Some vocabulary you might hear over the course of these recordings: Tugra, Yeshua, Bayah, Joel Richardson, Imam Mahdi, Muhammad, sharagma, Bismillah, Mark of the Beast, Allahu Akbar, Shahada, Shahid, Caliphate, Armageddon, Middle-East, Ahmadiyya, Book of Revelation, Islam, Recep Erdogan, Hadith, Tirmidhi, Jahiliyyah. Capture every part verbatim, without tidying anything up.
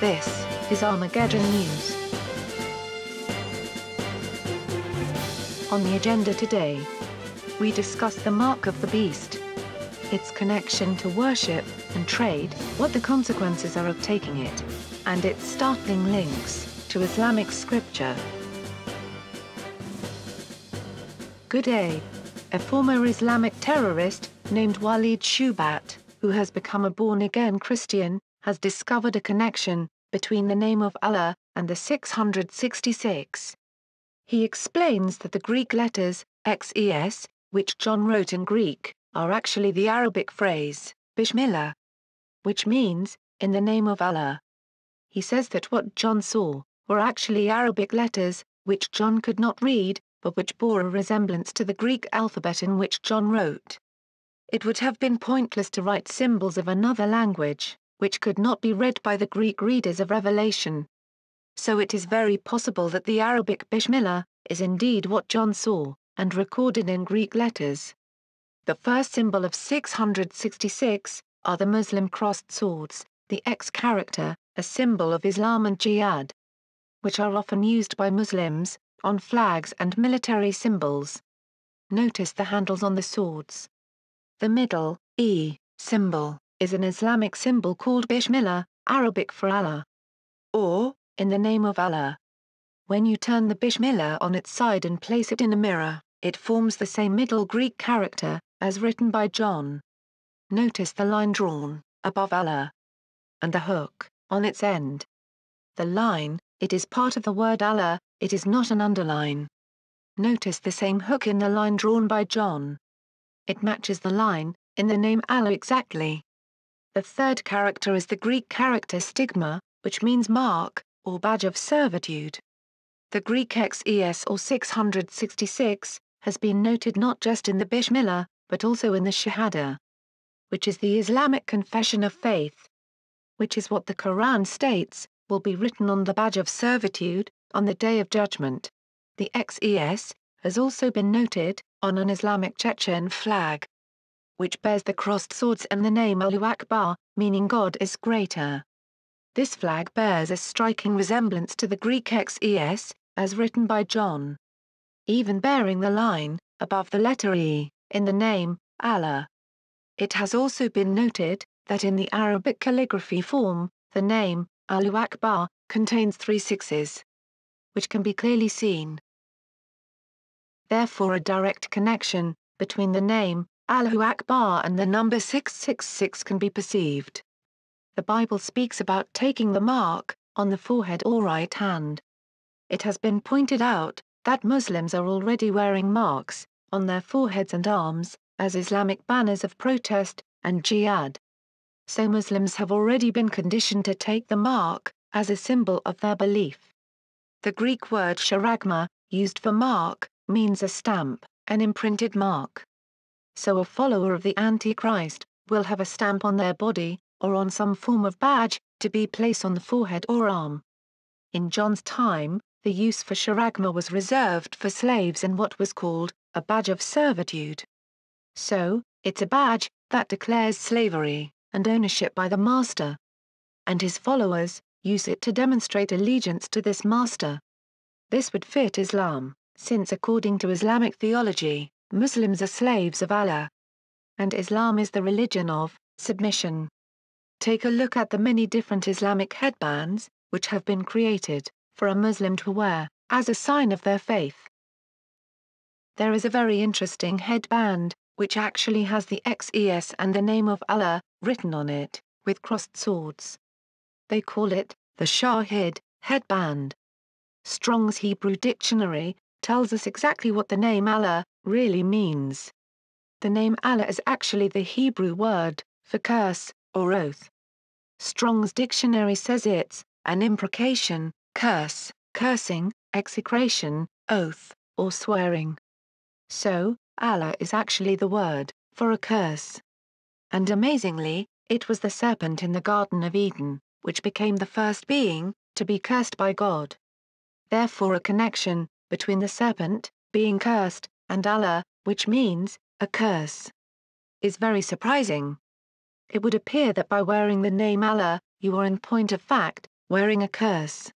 This is Armageddon News. On the agenda today, we discuss the mark of the beast, its connection to worship and trade, what the consequences are of taking it, and its startling links to Islamic scripture. Good day. A former Islamic terrorist named Walid Shubat, who has become a born-again Christian, has discovered a connection between the name of Allah and the six hundred sixty-six. He explains that the Greek letters, X E S, which John wrote in Greek, are actually the Arabic phrase, Bismillah, which means, in the name of Allah. He says that what John saw were actually Arabic letters, which John could not read, but which bore a resemblance to the Greek alphabet in which John wrote. It would have been pointless to write symbols of another language, which could not be read by the Greek readers of Revelation. So it is very possible that the Arabic Bismillah is indeed what John saw, and recorded in Greek letters. The first symbol of six hundred sixty-six are the Muslim crossed swords, the X character, a symbol of Islam and jihad, which are often used by Muslims on flags and military symbols. Notice the handles on the swords. The middle, E, symbol, is an Islamic symbol called Bismillah, Arabic for Allah, or in the name of Allah. When you turn the Bismillah on its side and place it in a mirror, it forms the same middle Greek character as written by John. Notice the line drawn above Allah and the hook on its end. The line, it is part of the word Allah, it is not an underline. Notice the same hook in the line drawn by John. It matches the line in the name Allah exactly. The third character is the Greek character stigma, which means mark, or badge of servitude. The Greek X E S or six hundred sixty-six has been noted not just in the Bismillah, but also in the Shahada, which is the Islamic confession of faith, which is what the Quran states will be written on the badge of servitude on the Day of Judgment. The X E S has also been noted on an Islamic Chechen flag, which bears the crossed swords and the name Allahu Akbar, meaning God is greater. This flag bears a striking resemblance to the Greek X E S, as written by John, even bearing the line above the letter E, in the name Allah. It has also been noted that in the Arabic calligraphy form, the name Allahu Akbar contains three sixes, which can be clearly seen. Therefore, a direct connection between the name Allahu Akbar and the number six six six can be perceived. The Bible speaks about taking the mark on the forehead or right hand. It has been pointed out that Muslims are already wearing marks on their foreheads and arms as Islamic banners of protest and jihad. So Muslims have already been conditioned to take the mark as a symbol of their belief. The Greek word sharagma, used for mark, means a stamp, an imprinted mark. So a follower of the Antichrist will have a stamp on their body, or on some form of badge, to be placed on the forehead or arm. In John's time, the use for sharagma was reserved for slaves in what was called a badge of servitude. So, it's a badge that declares slavery and ownership by the master, and his followers use it to demonstrate allegiance to this master. This would fit Islam, since according to Islamic theology, Muslims are slaves of Allah, and Islam is the religion of submission. Take a look at the many different Islamic headbands which have been created for a Muslim to wear as a sign of their faith. There is a very interesting headband which actually has the X E S and the name of Allah written on it, with crossed swords. They call it the Shahid headband. Strong's Hebrew dictionary tells us exactly what the name Allah really means. The name Allah is actually the Hebrew word for curse or oath. Strong's dictionary says it's an imprecation, curse, cursing, execration, oath, or swearing. So, Allah is actually the word for a curse. And amazingly, it was the serpent in the Garden of Eden which became the first being to be cursed by God. Therefore, a connection between the serpent being cursed and Allah, which means a curse, is very surprising. It would appear that by wearing the name Allah, you are in point of fact wearing a curse,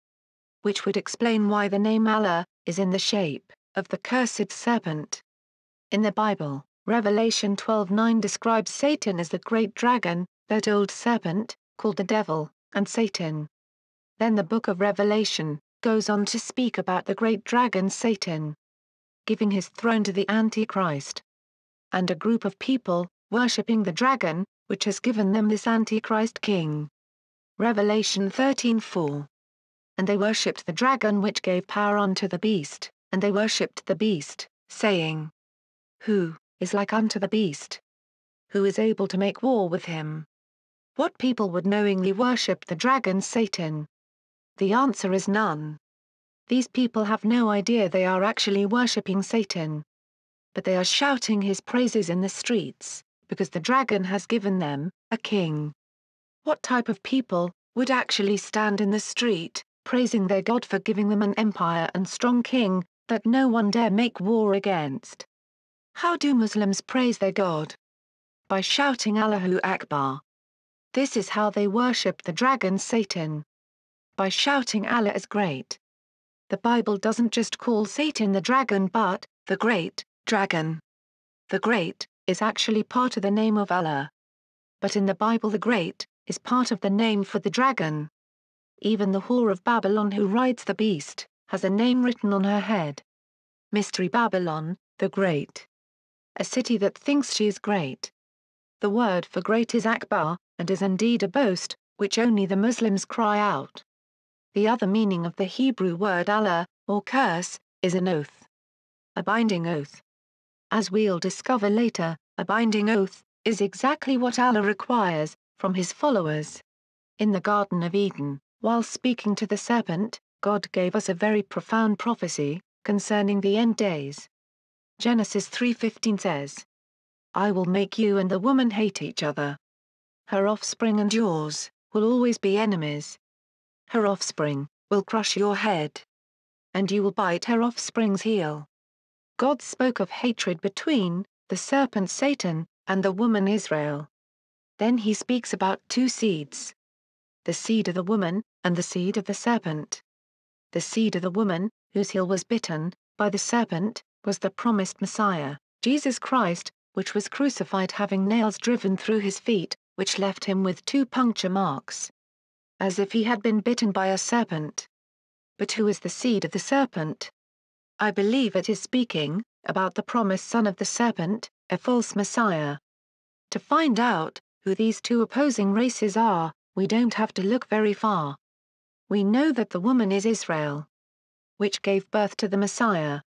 which would explain why the name Allah is in the shape of the cursed serpent. In the Bible, Revelation twelve nine describes Satan as the great dragon, that old serpent, called the devil, and Satan. Then the book of Revelation goes on to speak about the great dragon Satan, giving his throne to the Antichrist, and a group of people worshipping the dragon, which has given them this Antichrist king. Revelation thirteen four. And they worshipped the dragon, which gave power unto the beast, and they worshipped the beast, saying, Who is like unto the beast? Who is able to make war with him? What people would knowingly worship the dragon Satan? The answer is none. These people have no idea they are actually worshipping Satan, but they are shouting his praises in the streets, because the dragon has given them a king. What type of people would actually stand in the street, praising their God for giving them an empire and strong king, that no one dare make war against? How do Muslims praise their God? By shouting Allahu Akbar. This is how they worship the dragon Satan, by shouting Allah is great. The Bible doesn't just call Satan the dragon, but the great dragon. The great is actually part of the name of Allah. But in the Bible, the great is part of the name for the dragon. Even the whore of Babylon who rides the beast has a name written on her head. Mystery Babylon, the great. A city that thinks she is great. The word for great is Akbar, and is indeed a boast, which only the Muslims cry out. The other meaning of the Hebrew word Allah, or curse, is an oath. A binding oath. As we'll discover later, a binding oath is exactly what Allah requires from his followers. In the Garden of Eden, while speaking to the serpent, God gave us a very profound prophecy concerning the end days. Genesis three fifteen says, I will make you and the woman hate each other. Her offspring and yours will always be enemies. Her offspring will crush your head, and you will bite her offspring's heel. God spoke of hatred between the serpent Satan and the woman Israel. Then he speaks about two seeds. The seed of the woman, and the seed of the serpent. The seed of the woman, whose heel was bitten by the serpent, was the promised Messiah, Jesus Christ, which was crucified having nails driven through his feet, which left him with two puncture marks, as if he had been bitten by a serpent. But who is the seed of the serpent? I believe it is speaking about the promised son of the serpent, a false Messiah. To find out who these two opposing races are, we don't have to look very far. We know that the woman is Israel, which gave birth to the Messiah.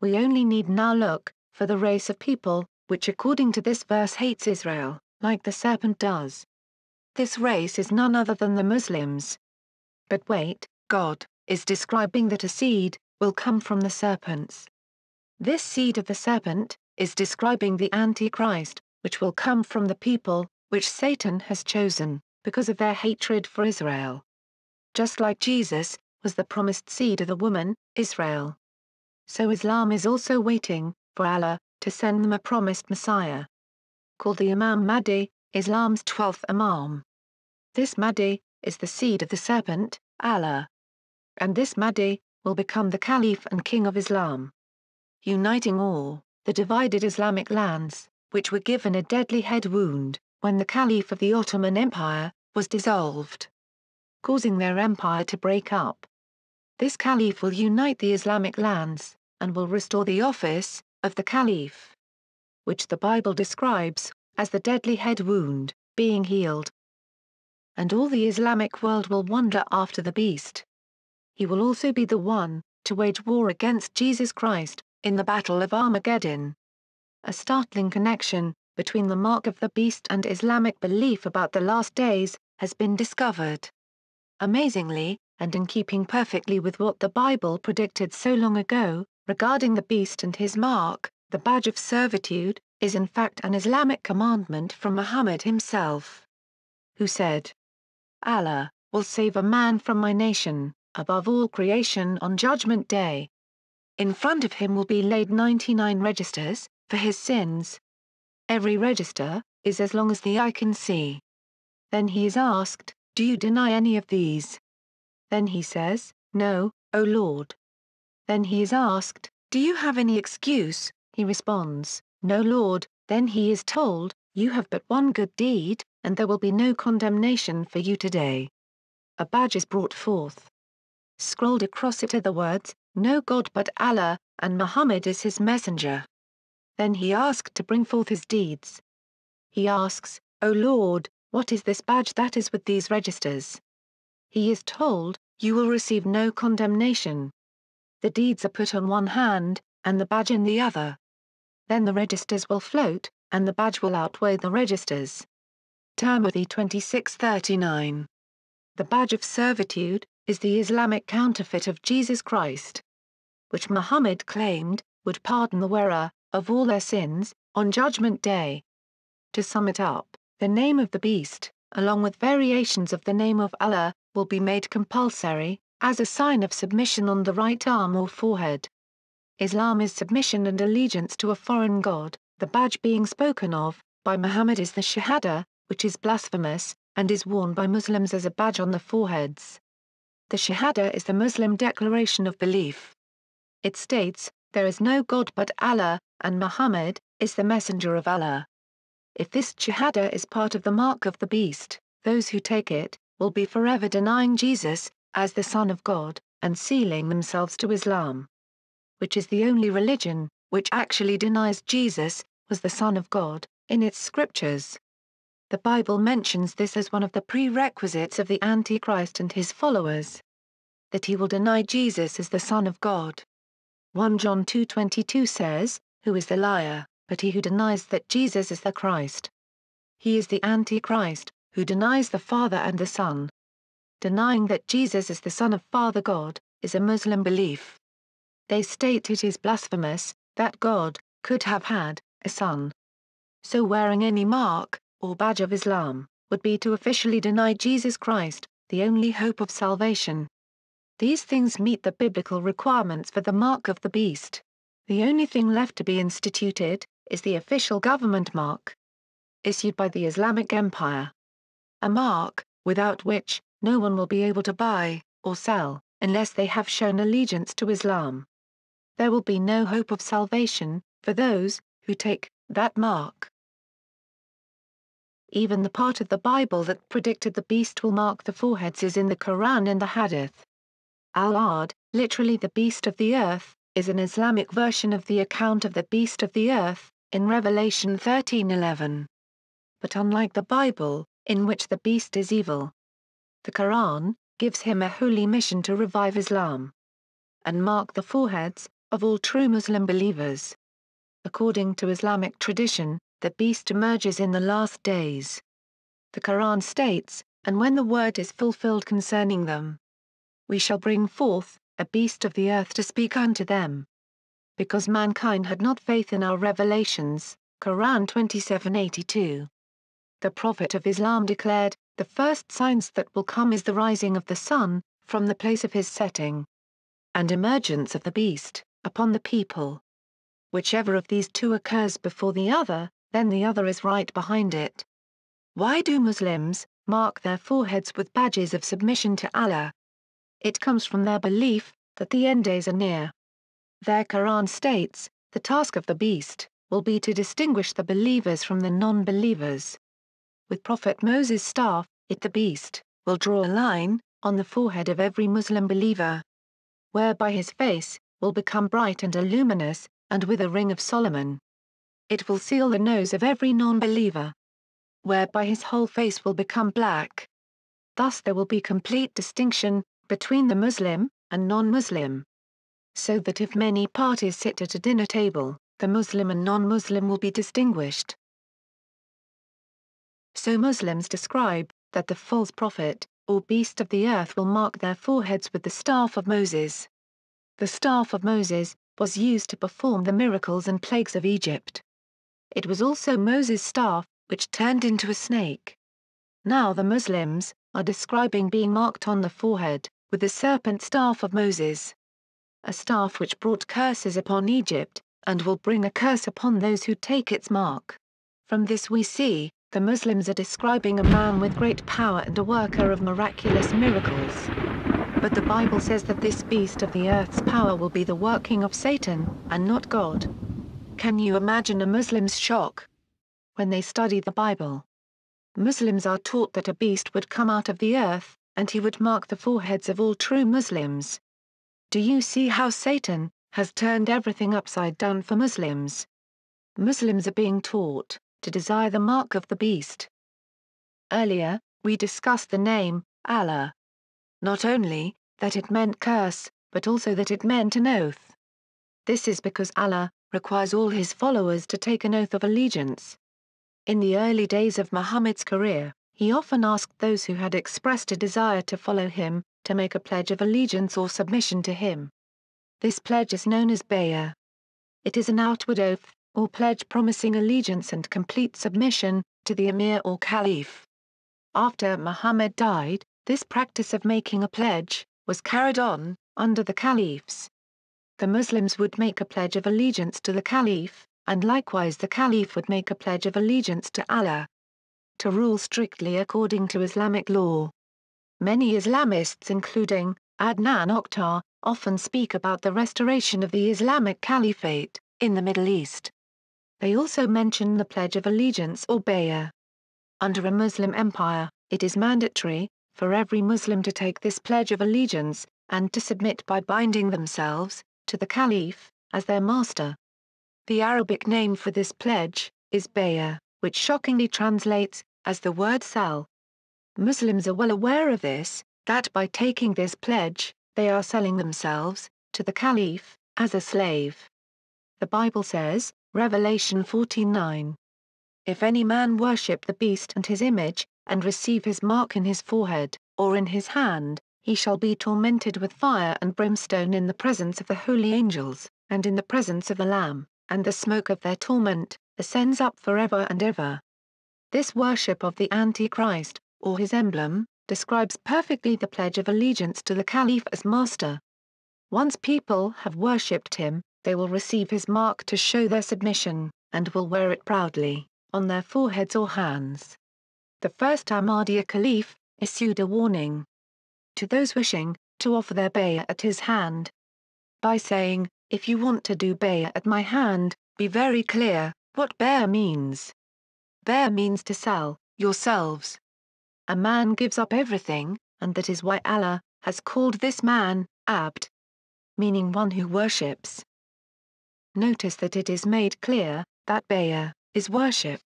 We only need now look for the race of people, which according to this verse hates Israel, like the serpent does. This race is none other than the Muslims. But wait, God is describing that a seed will come from the serpents. This seed of the serpent is describing the Antichrist, which will come from the people, which Satan has chosen, because of their hatred for Israel. Just like Jesus was the promised seed of the woman, Israel. So Islam is also waiting for Allah to send them a promised Messiah. Called the Imam Mahdi, Islam's twelfth Imam. This Mahdi is the seed of the serpent, Allah. And this Mahdi will become the Caliph and King of Islam, uniting all the divided Islamic lands, which were given a deadly head wound when the Caliph of the Ottoman Empire was dissolved, causing their empire to break up. This Caliph will unite the Islamic lands, and will restore the office of the Caliph, which the Bible describes as the deadly head wound being healed. And all the Islamic world will wander after the beast. He will also be the one to wage war against Jesus Christ in the Battle of Armageddon. A startling connection between the mark of the beast and Islamic belief about the last days has been discovered. Amazingly, and in keeping perfectly with what the Bible predicted so long ago, regarding the beast and his mark, the badge of servitude is in fact an Islamic commandment from Muhammad himself, who said, Allah will save a man from my nation, above all creation on Judgment Day. In front of him will be laid ninety-nine registers for his sins. Every register is as long as the eye can see. Then he is asked, do you deny any of these? Then he says, "No, O Lord." Then he is asked, "Do you have any excuse?" He responds, "No, Lord." Then he is told, "You have but one good deed, and there will be no condemnation for you today." A badge is brought forth. Scrolled across it are the words, "No God but Allah, and Muhammad is his messenger." Then he asked to bring forth his deeds. He asks, "O Lord, what is this badge that is with these registers?" He is told, "You will receive no condemnation." The deeds are put on one hand, and the badge in the other. Then the registers will float, and the badge will outweigh the registers. Tirmidhi twenty-six thirty-nine. The badge of servitude is the Islamic counterfeit of Jesus Christ, which Muhammad claimed would pardon the wearer of all their sins on Judgment Day. To sum it up, the name of the beast, along with variations of the name of Allah, will be made compulsory, as a sign of submission on the right arm or forehead. Islam is submission and allegiance to a foreign god. The badge being spoken of by Muhammad is the Shahada, which is blasphemous, and is worn by Muslims as a badge on the foreheads. The Shahada is the Muslim declaration of belief. It states, "There is no God but Allah, and Muhammad is the messenger of Allah." If this Shahada is part of the mark of the beast, those who take it will be forever denying Jesus as the Son of God, and sealing themselves to Islam, which is the only religion which actually denies Jesus was the Son of God in its scriptures. The Bible mentions this as one of the prerequisites of the Antichrist and his followers, that he will deny Jesus as the Son of God. First John two twenty-two says, "Who is the liar, but he who denies that Jesus is the Christ?" He is the Antichrist, who denies the Father and the Son. Denying that Jesus is the Son of Father God is a Muslim belief. They state it is blasphemous that God could have had a son. So wearing any mark or badge of Islam would be to officially deny Jesus Christ, the only hope of salvation. These things meet the biblical requirements for the mark of the beast. The only thing left to be instituted is the official government mark, issued by the Islamic Empire. A mark without which no one will be able to buy or sell unless they have shown allegiance to Islam. There will be no hope of salvation for those who take that mark. Even the part of the Bible that predicted the beast will mark the foreheads is in the Quran and the Hadith. Al-Ad, literally the beast of the earth, is an Islamic version of the account of the beast of the earth in Revelation thirteen eleven. But unlike the Bible, in which the beast is evil, the Quran gives him a holy mission to revive Islam and mark the foreheads of all true Muslim believers. According to Islamic tradition, the beast emerges in the last days. The Quran states, "And when the word is fulfilled concerning them, we shall bring forth a beast of the earth to speak unto them." Because mankind had not faith in our revelations, Quran twenty-seven eighty-two. The Prophet of Islam declared, "The first signs that will come is the rising of the sun from the place of his setting, and emergence of the beast upon the people. Whichever of these two occurs before the other, then the other is right behind it." Why do Muslims mark their foreheads with badges of submission to Allah? It comes from their belief that the end days are near. Their Quran states, "The task of the beast will be to distinguish the believers from the non-believers." With Prophet Moses' staff, it, the beast, will draw a line on the forehead of every Muslim believer, whereby his face will become bright and luminous, and with a ring of Solomon. It will seal the nose of every non-believer, whereby his whole face will become black. Thus there will be complete distinction between the Muslim and non-Muslim, so that if many parties sit at a dinner table, the Muslim and non-Muslim will be distinguished. So Muslims describe that the false prophet, or beast of the earth, will mark their foreheads with the staff of Moses. The staff of Moses was used to perform the miracles and plagues of Egypt. It was also Moses' staff which turned into a snake. Now the Muslims are describing being marked on the forehead with the serpent staff of Moses, a staff which brought curses upon Egypt, and will bring a curse upon those who take its mark. From this we see, the Muslims are describing a man with great power and a worker of miraculous miracles. But the Bible says that this beast of the earth's power will be the working of Satan, and not God. Can you imagine a Muslim's shock when they study the Bible? Muslims are taught that a beast would come out of the earth, and he would mark the foreheads of all true Muslims. Do you see how Satan has turned everything upside down for Muslims? Muslims are being taught to desire the mark of the beast. Earlier, we discussed the name, Allah. Not only that it meant curse, but also that it meant an oath. This is because Allah requires all his followers to take an oath of allegiance. In the early days of Muhammad's career, he often asked those who had expressed a desire to follow him to make a pledge of allegiance or submission to him. This pledge is known as Bayah. It is an outward oath, or pledge promising allegiance and complete submission to the emir or caliph. After Muhammad died, this practice of making a pledge was carried on under the caliphs. The Muslims would make a pledge of allegiance to the caliph, and likewise the caliph would make a pledge of allegiance to Allah, to rule strictly according to Islamic law. Many Islamists, including Adnan Oktar, often speak about the restoration of the Islamic Caliphate in the Middle East. They also mention the Pledge of Allegiance or Bayah. Under a Muslim empire, it is mandatory for every Muslim to take this Pledge of Allegiance and to submit by binding themselves to the Caliph as their master. The Arabic name for this pledge is Bayah, which shockingly translates as the word sell. Muslims are well aware of this, that by taking this pledge, they are selling themselves to the Caliph as a slave. The Bible says, Revelation fourteen nine. If any man worship the beast and his image, and receive his mark in his forehead, or in his hand, he shall be tormented with fire and brimstone in the presence of the holy angels, and in the presence of the Lamb, and the smoke of their torment ascends up forever and ever. This worship of the Antichrist, or his emblem, describes perfectly the pledge of allegiance to the Caliph as master. Once people have worshipped him, they will receive his mark to show their submission, and will wear it proudly, on their foreheads or hands. The first Ahmadiyya Caliph issued a warning to those wishing to offer their bayah at his hand, by saying, if you want to do bayah at my hand, be very clear what bayah means. Bayah means to sell yourselves. A man gives up everything, and that is why Allah has called this man Abd, meaning one who worships. Notice that it is made clear that Bayah is worship.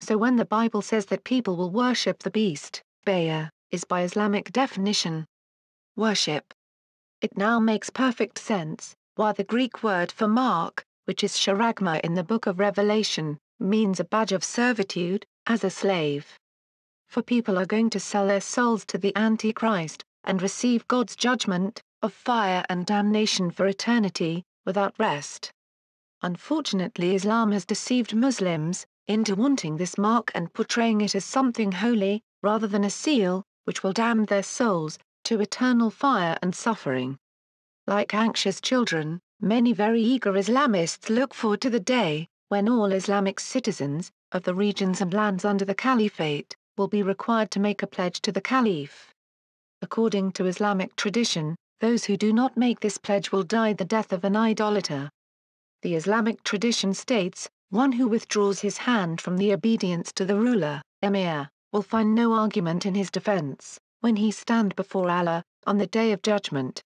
So when the Bible says that people will worship the beast, Bayah is by Islamic definition worship. It now makes perfect sense why the Greek word for mark, which is sharagma in the book of Revelation, means a badge of servitude, as a slave. For people are going to sell their souls to the Antichrist, and receive God's judgment of fire and damnation for eternity, without rest. Unfortunately, Islam has deceived Muslims into wanting this mark and portraying it as something holy, rather than a seal, which will damn their souls to eternal fire and suffering. Like anxious children, many very eager Islamists look forward to the day when all Islamic citizens of the regions and lands under the Caliphate will be required to make a pledge to the Caliph. According to Islamic tradition, those who do not make this pledge will die the death of an idolater. The Islamic tradition states, one who withdraws his hand from the obedience to the ruler, emir, will find no argument in his defense, when he stand before Allah, on the day of judgment.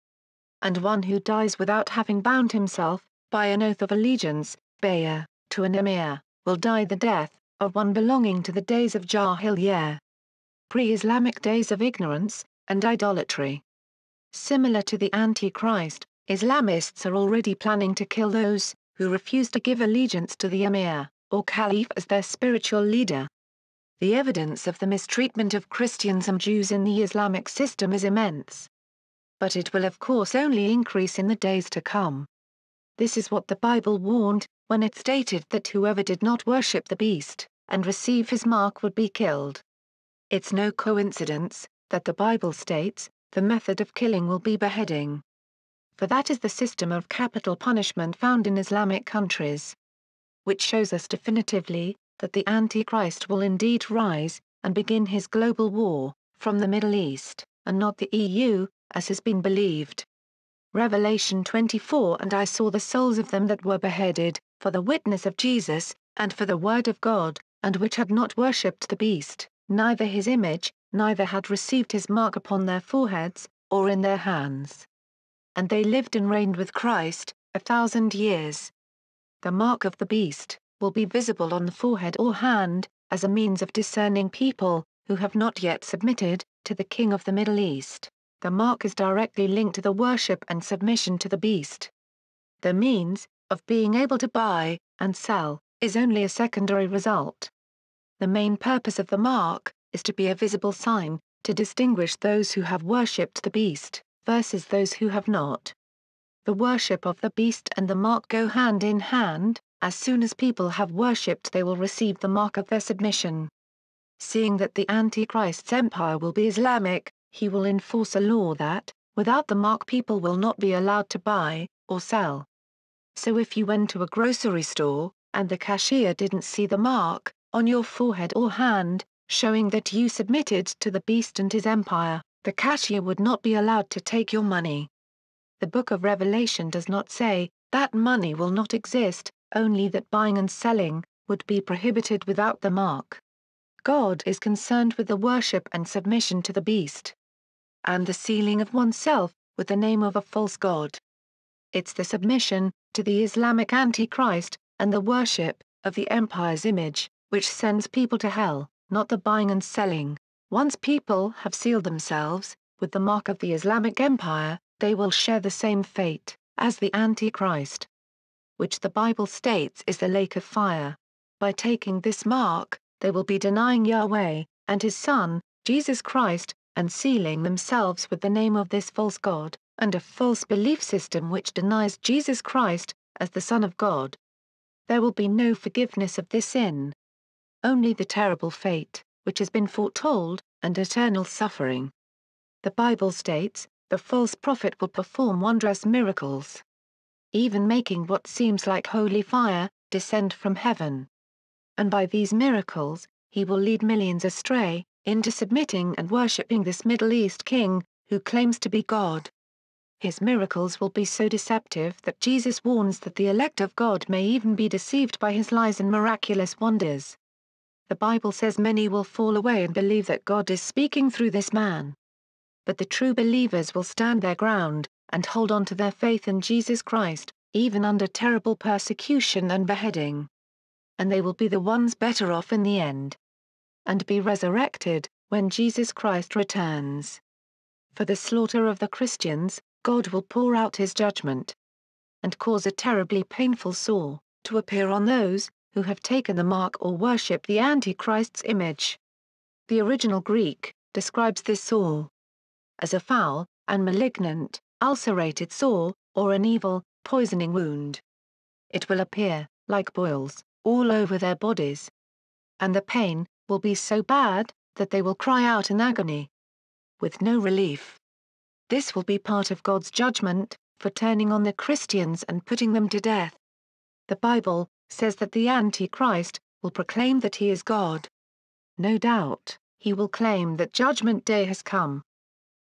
And one who dies without having bound himself, by an oath of allegiance, bayah, to an emir, will die the death of one belonging to the days of Jahiliyyah, pre-Islamic days of ignorance and idolatry. Similar to the Antichrist, Islamists are already planning to kill those who refuse to give allegiance to the emir, or caliph as their spiritual leader. The evidence of the mistreatment of Christians and Jews in the Islamic system is immense. But it will of course only increase in the days to come. This is what the Bible warned, when it stated that whoever did not worship the beast, and receive his mark would be killed. It's no coincidence that the Bible states, the method of killing will be beheading. For that is the system of capital punishment found in Islamic countries, which shows us definitively that the Antichrist will indeed rise and begin his global war from the Middle East, and not the E U, as has been believed. Revelation twenty-four And I saw the souls of them that were beheaded, for the witness of Jesus, and for the word of God, and which had not worshipped the beast, neither his image, neither had received his mark upon their foreheads, or in their hands. And they lived and reigned with Christ a thousand years. The mark of the beast will be visible on the forehead or hand, as a means of discerning people who have not yet submitted to the king of the Middle East. The mark is directly linked to the worship and submission to the beast. The means of being able to buy and sell is only a secondary result. The main purpose of the mark is to be a visible sign, to distinguish those who have worshipped the beast versus those who have not. The worship of the beast and the mark go hand in hand. As soon as people have worshipped, they will receive the mark of their submission. Seeing that the Antichrist's empire will be Islamic, he will enforce a law that, without the mark, people will not be allowed to buy or sell. So if you went to a grocery store, and the cashier didn't see the mark on your forehead or hand, showing that you submitted to the beast and his empire, the cashier would not be allowed to take your money. The book of Revelation does not say that money will not exist, only that buying and selling would be prohibited without the mark. God is concerned with the worship and submission to the beast, and the sealing of oneself with the name of a false god. It's the submission to the Islamic Antichrist and the worship of the empire's image which sends people to hell, not the buying and selling. Once people have sealed themselves with the mark of the Islamic Empire, they will share the same fate as the Antichrist, which the Bible states is the lake of fire. By taking this mark, they will be denying Yahweh and his Son, Jesus Christ, and sealing themselves with the name of this false god, and a false belief system which denies Jesus Christ as the Son of God. There will be no forgiveness of this sin, only the terrible fate, which has been foretold, and eternal suffering. The Bible states, the false prophet will perform wondrous miracles, even making what seems like holy fire descend from heaven. And by these miracles, he will lead millions astray into submitting and worshipping this Middle East king, who claims to be God. His miracles will be so deceptive that Jesus warns that the elect of God may even be deceived by his lies and miraculous wonders. The Bible says many will fall away and believe that God is speaking through this man. But the true believers will stand their ground and hold on to their faith in Jesus Christ, even under terrible persecution and beheading. And they will be the ones better off in the end, and be resurrected when Jesus Christ returns. For the slaughter of the Christians, God will pour out his judgment, and cause a terribly painful sore to appear on those who have taken the mark or worship the Antichrist's image. The original Greek describes this sore as a foul and malignant, ulcerated sore, or an evil, poisoning wound. It will appear, like boils, all over their bodies, and the pain will be so bad that they will cry out in agony, with no relief. This will be part of God's judgment for turning on the Christians and putting them to death. The Bible says that the Antichrist will proclaim that he is God. No doubt, he will claim that Judgment Day has come,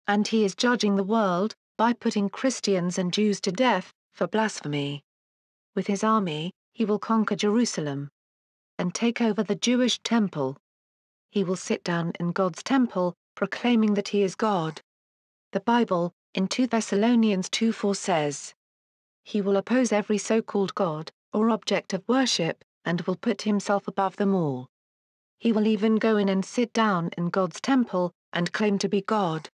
and he is judging the world by putting Christians and Jews to death for blasphemy. With his army, he will conquer Jerusalem and take over the Jewish temple. He will sit down in God's temple, proclaiming that he is God. The Bible, in Second Thessalonians two four says, he will oppose every so-called God, or object of worship, and will put himself above them all. He will even go in and sit down in God's temple, and claim to be God.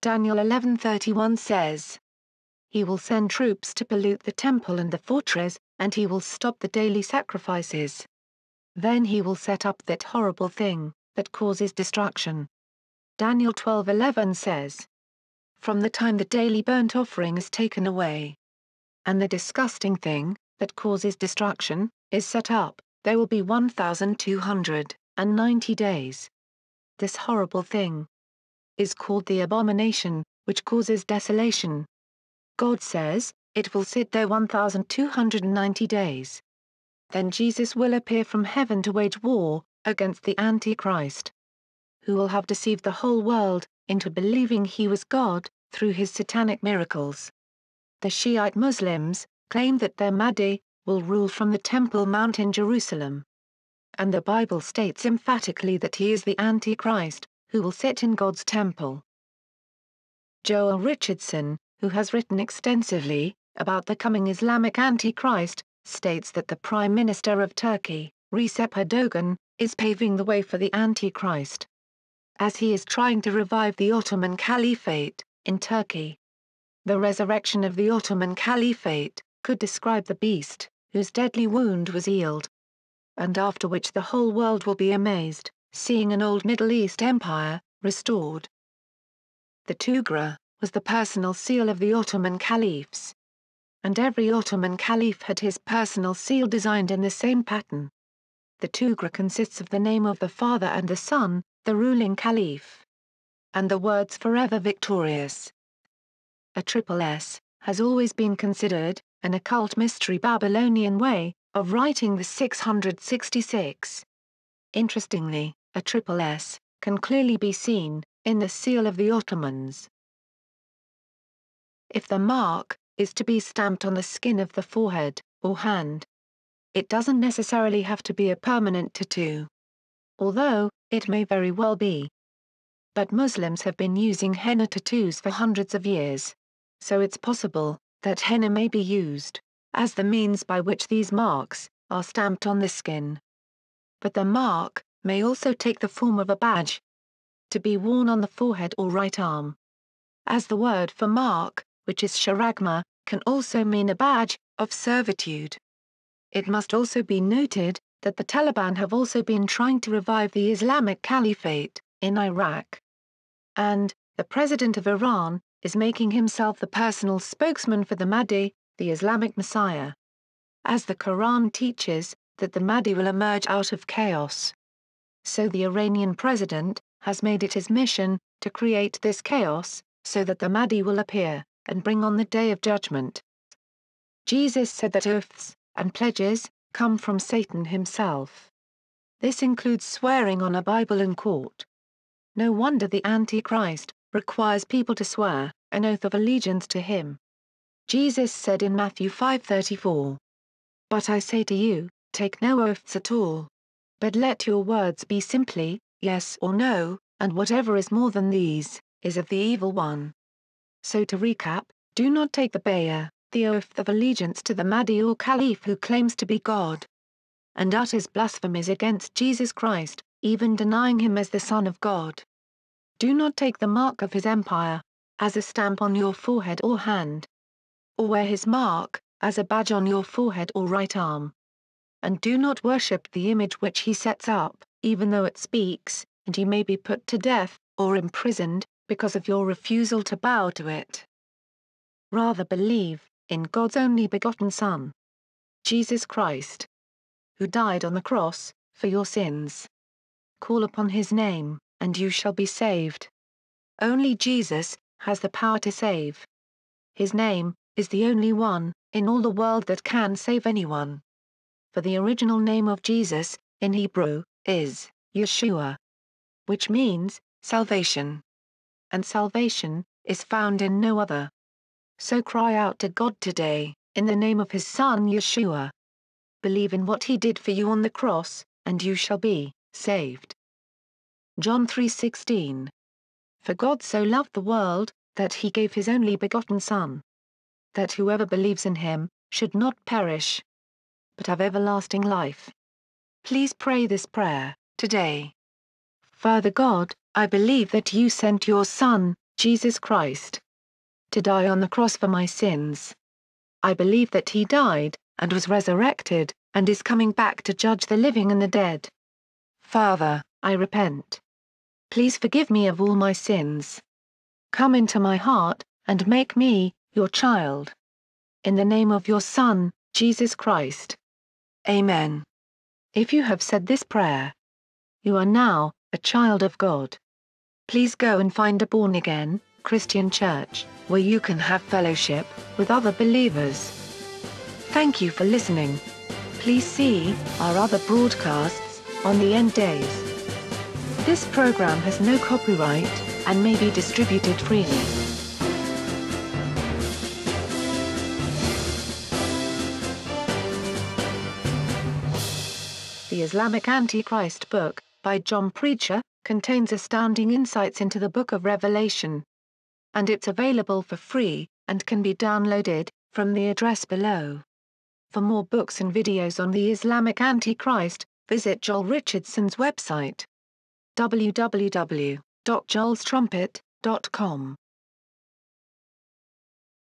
Daniel eleven thirty-one says, he will send troops to pollute the temple and the fortress, and he will stop the daily sacrifices. Then he will set up that horrible thing that causes destruction. Daniel twelve eleven says, from the time the daily burnt offering is taken away, and the disgusting thing that causes destruction is set up, there will be one thousand two hundred ninety days. This horrible thing is called the abomination, which causes desolation. God says, it will sit there one thousand two hundred ninety days. Then Jesus will appear from heaven to wage war against the Antichrist, who will have deceived the whole world into believing he was God through his satanic miracles. The Shiite Muslims claim that their Mahdi will rule from the Temple Mount in Jerusalem. And the Bible states emphatically that he is the Antichrist, who will sit in God's temple. Joel Richardson, who has written extensively about the coming Islamic Antichrist, states that the Prime Minister of Turkey, Recep Erdogan, is paving the way for the Antichrist, as he is trying to revive the Ottoman Caliphate in Turkey. The resurrection of the Ottoman Caliphate could describe the beast, whose deadly wound was healed, and after which the whole world will be amazed, seeing an old Middle East empire restored. The Tugra was the personal seal of the Ottoman caliphs, and every Ottoman caliph had his personal seal designed in the same pattern. The Tugra consists of the name of the Father and the Son, the ruling caliph, and the words "forever victorious." A triple S has always been considered an occult mystery Babylonian way of writing the six hundred sixty-six. Interestingly, a triple S can clearly be seen in the seal of the Ottomans. If the mark is to be stamped on the skin of the forehead or hand, it doesn't necessarily have to be a permanent tattoo, although it may very well be. But Muslims have been using henna tattoos for hundreds of years, so it's possible that henna may be used as the means by which these marks are stamped on the skin. But the mark may also take the form of a badge, to be worn on the forehead or right arm. As the word for mark, which is sharagma, can also mean a badge of servitude. It must also be noted that the Taliban have also been trying to revive the Islamic Caliphate in Iraq. And the president of Iran is making himself the personal spokesman for the Mahdi, the Islamic Messiah, as the Quran teaches that the Mahdi will emerge out of chaos. So the Iranian president has made it his mission to create this chaos so that the Mahdi will appear and bring on the Day of Judgment. Jesus said that oaths and pledges come from Satan himself. This includes swearing on a Bible in court. No wonder the Antichrist requires people to swear an oath of allegiance to him. Jesus said in Matthew five thirty-four, "But I say to you, take no oaths at all, but let your words be simply yes or no, and whatever is more than these is of the evil one." So to recap, do not take the Bayah, the oath of allegiance to the Mahdi or Caliph who claims to be God, and utters blasphemies against Jesus Christ, even denying him as the Son of God. Do not take the mark of his empire, as a stamp on your forehead or hand, or wear his mark, as a badge on your forehead or right arm. And do not worship the image which he sets up, even though it speaks, and you may be put to death, or imprisoned, because of your refusal to bow to it. Rather believe in God's only begotten Son, Jesus Christ, who died on the cross for your sins. Call upon his name, and you shall be saved. Only Jesus has the power to save. His name is the only one in all the world that can save anyone. For the original name of Jesus, in Hebrew, is Yeshua, which means salvation. And salvation is found in no other. So cry out to God today, in the name of his Son Yeshua. Believe in what he did for you on the cross, and you shall be saved. John three sixteen. For God so loved the world, that he gave his only begotten Son, that whoever believes in him should not perish, but have everlasting life. Please pray this prayer today. Father God, I believe that you sent your Son, Jesus Christ, to die on the cross for my sins. I believe that he died, and was resurrected, and is coming back to judge the living and the dead. Father, I repent. Please forgive me of all my sins. Come into my heart, and make me your child. In the name of your Son, Jesus Christ. Amen. If you have said this prayer, you are now a child of God. Please go and find a born-again Christian church, where you can have fellowship with other believers. Thank you for listening. Please see our other broadcasts on the end days. This program has no copyright and may be distributed freely. Islamic Antichrist Book, by John Preacher, contains astounding insights into the Book of Revelation. And it's available for free, and can be downloaded, from the address below. For more books and videos on the Islamic Antichrist, visit Joel Richardson's website, w w w dot joelstrumpet dot com.